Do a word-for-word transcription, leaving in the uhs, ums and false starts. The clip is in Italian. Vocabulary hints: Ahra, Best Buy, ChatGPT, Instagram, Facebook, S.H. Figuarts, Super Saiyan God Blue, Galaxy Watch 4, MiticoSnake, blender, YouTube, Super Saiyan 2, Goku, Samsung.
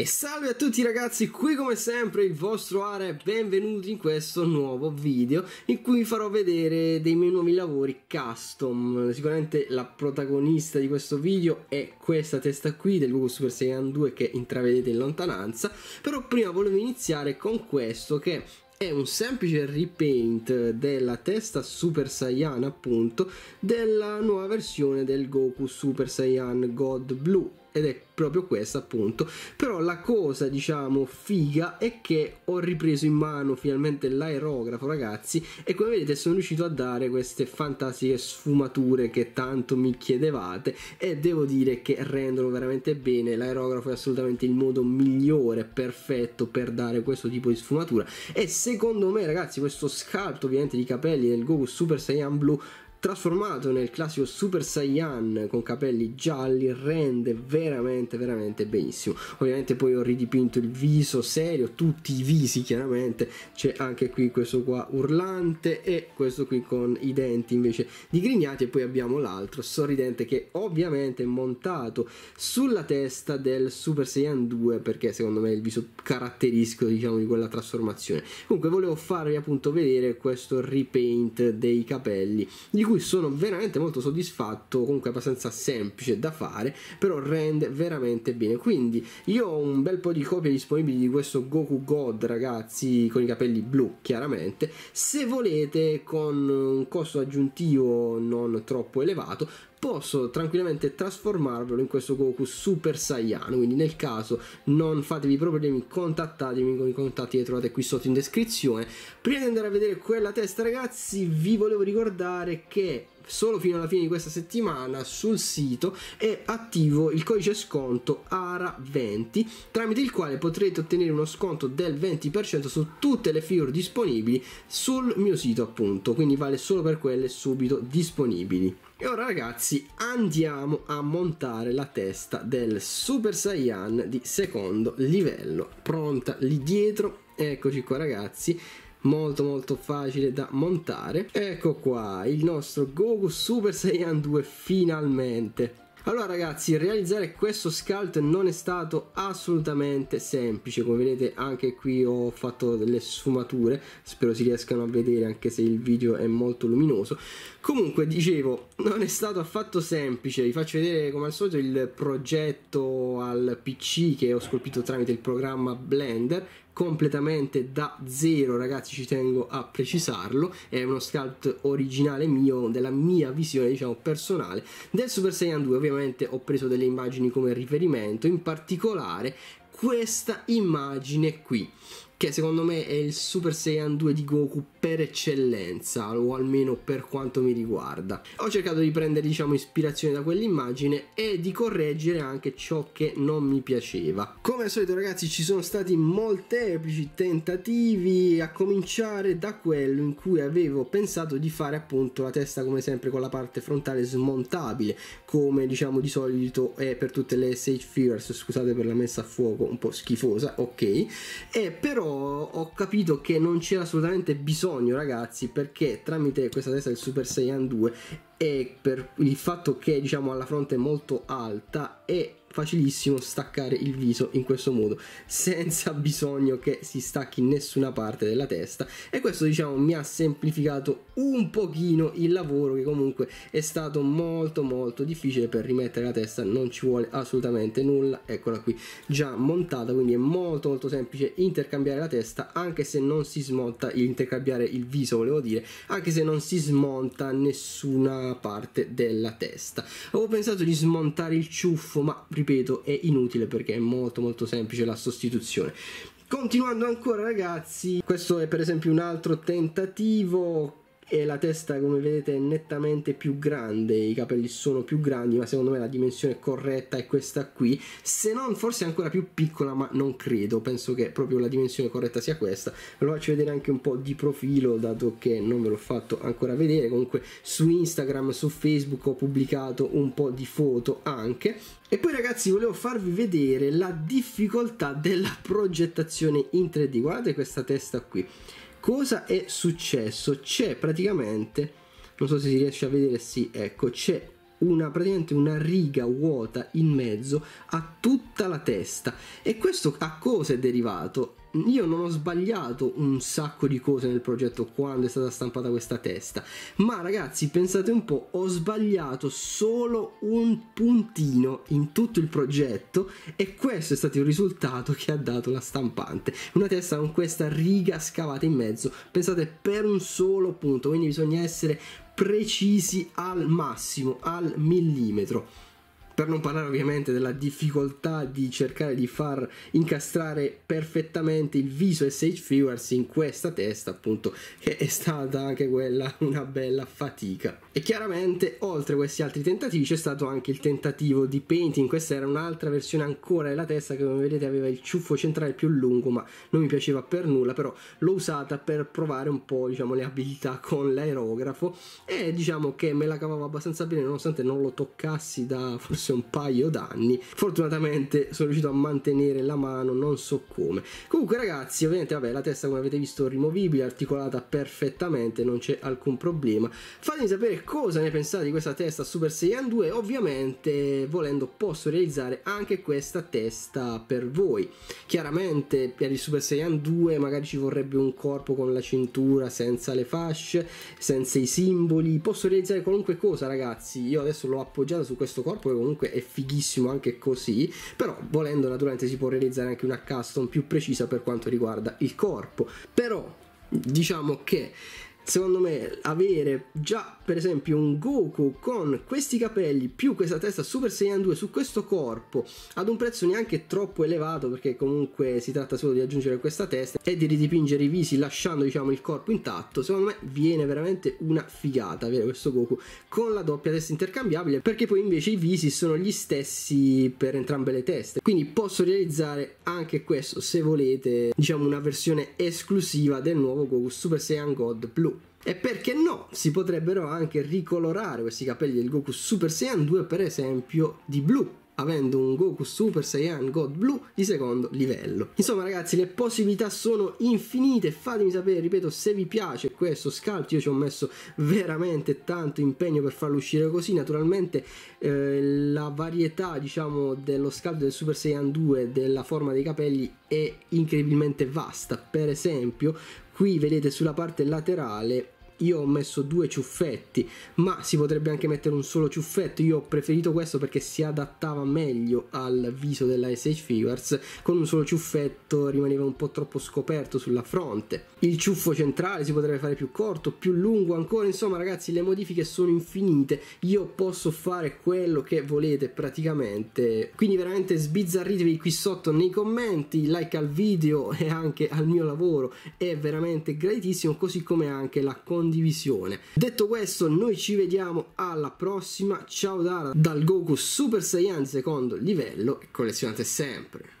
E salve a tutti ragazzi, qui come sempre il vostro Ahra e benvenuti in questo nuovo video in cui vi farò vedere dei miei nuovi lavori custom. Sicuramente la protagonista di questo video è questa testa qui del Goku Super Saiyan due che intravedete in lontananza, però prima volevo iniziare con questo che è un semplice repaint della testa Super Saiyan appunto della nuova versione del Goku Super Saiyan God Blue. Ed è proprio questa appunto, però la cosa diciamo figa è che ho ripreso in mano finalmente l'aerografo ragazzi, e come vedete sono riuscito a dare queste fantastiche sfumature che tanto mi chiedevate, e devo dire che rendono veramente bene. L'aerografo è assolutamente il modo migliore, perfetto per dare questo tipo di sfumatura, e secondo me ragazzi questo sculpt ovviamente di capelli del Goku Super Saiyan Blue trasformato nel classico Super Saiyan con capelli gialli rende veramente veramente benissimo. Ovviamente poi ho ridipinto il viso serio, tutti i visi chiaramente, c'è anche qui questo qua urlante e questo qui con i denti invece digrignati, e poi abbiamo l'altro sorridente che ovviamente è montato sulla testa del Super Saiyan due perché secondo me è il viso caratteristico diciamo di quella trasformazione. Comunque volevo farvi appunto vedere questo repaint dei capelli di cui sono veramente molto soddisfatto, comunque abbastanza semplice da fare però rende veramente bene. Quindi io ho un bel po' di copie disponibili di questo Goku God ragazzi con i capelli blu chiaramente, se volete con un costo aggiuntivo non troppo elevato posso tranquillamente trasformarvelo in questo Goku Super Saiyan, quindi nel caso non fatevi problemi, contattatemi con i contatti che trovate qui sotto in descrizione. Prima di andare a vedere quella testa ragazzi vi volevo ricordare che solo fino alla fine di questa settimana sul sito è attivo il codice sconto A R A venti tramite il quale potrete ottenere uno sconto del venti per cento su tutte le figure disponibili sul mio sito appunto, quindi vale solo per quelle subito disponibili. E ora ragazzi andiamo a montare la testa del Super Saiyan di secondo livello, pronta lì dietro, eccoci qua ragazzi, molto molto facile da montare. Ecco qua il nostro Goku Super Saiyan due finalmente. Allora ragazzi, realizzare questo sculpt non è stato assolutamente semplice, come vedete anche qui ho fatto delle sfumature, spero si riescano a vedere anche se il video è molto luminoso. Comunque dicevo, non è stato affatto semplice, vi faccio vedere come al solito il progetto al P C che ho scolpito tramite il programma Blender, completamente da zero ragazzi, ci tengo a precisarlo, è uno sculpt originale mio, della mia visione diciamo personale del Super Saiyan due. Ovviamente ho preso delle immagini come riferimento, in particolare questa immagine qui che secondo me è il Super Saiyan due di Goku per eccellenza, o almeno per quanto mi riguarda. Ho cercato di prendere diciamo ispirazione da quell'immagine e di correggere anche ciò che non mi piaceva. Come al solito ragazzi ci sono stati molteplici tentativi, a cominciare da quello in cui avevo pensato di fare appunto la testa come sempre con la parte frontale smontabile, come diciamo di solito è per tutte le S H. Figuarts, scusate per la messa a fuoco un po' schifosa, ok, e però ho capito che non c'era assolutamente bisogno ragazzi, perché tramite questa testa del Super Saiyan due e per il fatto che diciamo alla fronte è molto alta è facilissimo staccare il viso in questo modo senza bisogno che si stacchi nessuna parte della testa, e questo diciamo mi ha semplificato un pochino il lavoro che comunque è stato molto molto difficile. Per rimettere la testa non ci vuole assolutamente nulla, eccola qui già montata, quindi è molto molto semplice intercambiare la testa, anche se non si smonta, intercambiare il viso volevo dire, anche se non si smonta nessuna parte della testa. Avevo pensato di smontare il ciuffo ma ripeto è inutile perché è molto molto semplice la sostituzione. Continuando ancora ragazzi, questo è per esempio un altro tentativo, e la testa come vedete è nettamente più grande, i capelli sono più grandi ma secondo me la dimensione corretta è questa qui, se non forse ancora più piccola, ma non credo, penso che proprio la dimensione corretta sia questa. Ve lo faccio vedere anche un po' di profilo dato che non ve l'ho fatto ancora vedere. Comunque su Instagram, su Facebook ho pubblicato un po' di foto anche. E poi ragazzi volevo farvi vedere la difficoltà della progettazione in tre D. Guardate questa testa qui, cosa è successo? C'è praticamente, non so se si riesce a vedere, sì, ecco, c'è una, praticamente una riga vuota in mezzo a tutta la testa. E questo a cosa è derivato? Io non ho sbagliato un sacco di cose nel progetto quando è stata stampata questa testa, ma ragazzi, pensate un po', ho sbagliato solo un puntino in tutto il progetto e questo è stato il risultato che ha dato la stampante, una testa con questa riga scavata in mezzo, pensate, per un solo punto. Quindi bisogna essere precisi al massimo, al millimetro, per non parlare ovviamente della difficoltà di cercare di far incastrare perfettamente il viso S H. Figuarts in questa testa, appunto, che è stata anche quella una bella fatica. E chiaramente, oltre a questi altri tentativi, c'è stato anche il tentativo di painting. Questa era un'altra versione ancora della testa che, come vedete, aveva il ciuffo centrale più lungo, ma non mi piaceva per nulla, però l'ho usata per provare un po', diciamo, le abilità con l'aerografo e diciamo che me la cavavo abbastanza bene, nonostante non lo toccassi da forse un paio d'anni. Fortunatamente sono riuscito a mantenere la mano, non so come. Comunque ragazzi, ovviamente vabbè, la testa, come avete visto, rimovibile, articolata perfettamente, non c'è alcun problema. Fatemi sapere cosa ne pensate di questa testa Super Saiyan due. Ovviamente, volendo, posso realizzare anche questa testa per voi. Chiaramente per il Super Saiyan due magari ci vorrebbe un corpo con la cintura, senza le fasce, senza i simboli. Posso realizzare qualunque cosa ragazzi. Io adesso l'ho appoggiata su questo corpo che comunque è fighissimo anche così, però volendo naturalmente si può realizzare anche una custom più precisa per quanto riguarda il corpo. Però diciamo che secondo me avere già per esempio un Goku con questi capelli più questa testa Super Saiyan due su questo corpo ad un prezzo neanche troppo elevato, perché comunque si tratta solo di aggiungere questa testa e di ridipingere i visi lasciando diciamo il corpo intatto, secondo me viene veramente una figata avere questo Goku con la doppia testa intercambiabile, perché poi invece i visi sono gli stessi per entrambe le teste. Quindi posso realizzare anche questo, se volete, diciamo una versione esclusiva del nuovo Goku Super Saiyan God Blue. E perché no, si potrebbero anche ricolorare questi capelli del Goku Super Saiyan due per esempio di blu, avendo un Goku Super Saiyan God Blue di secondo livello. Insomma ragazzi, le possibilità sono infinite. Fatemi sapere, ripeto, se vi piace questo sculpt. Io ci ho messo veramente tanto impegno per farlo uscire così. Naturalmente eh, la varietà, diciamo, dello sculpt del Super Saiyan due, della forma dei capelli, è incredibilmente vasta. Per esempio qui vedete sulla parte laterale io ho messo due ciuffetti, ma si potrebbe anche mettere un solo ciuffetto. Io ho preferito questo perché si adattava meglio al viso della S H. Figuarts. Con un solo ciuffetto rimaneva un po' troppo scoperto sulla fronte. Il ciuffo centrale si potrebbe fare più corto, più lungo ancora. Insomma ragazzi, le modifiche sono infinite. Io posso fare quello che volete praticamente. Quindi veramente sbizzarritevi qui sotto nei commenti. Like al video e anche al mio lavoro è veramente graditissimo, così come anche la condivisione. Divisione. Detto questo, noi ci vediamo alla prossima. Ciao da Ahra, dal Goku Super Saiyan secondo livello, e collezionate sempre.